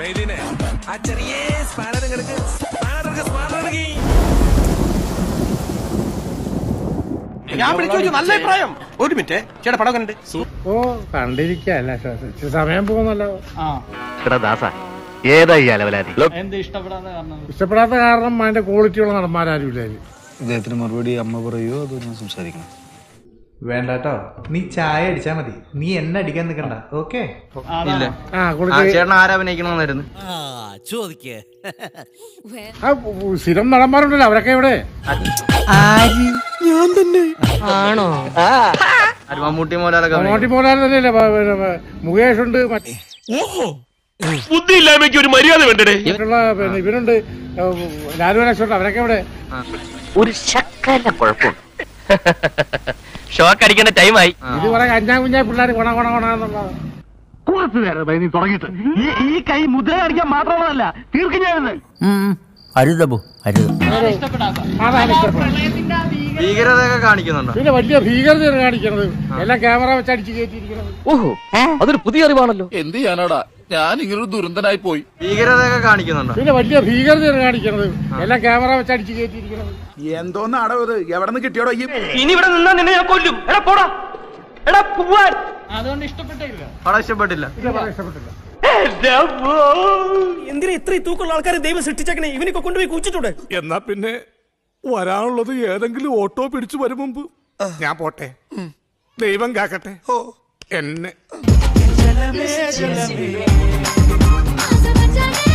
Made in it. I think you're doing the night boy. You get a carnival. You know what you're here. I like camera. And don't know the government get your you never know the name of you. And up what? I don't need to particular. I should particular. In the 3 2 Kalkar, they was a teacher. Even if you couldn't be good today. You're not in there. What out of the air than glue or top into a bump? Napote. They even gagate. Oh, and. Jalabe, jalabe.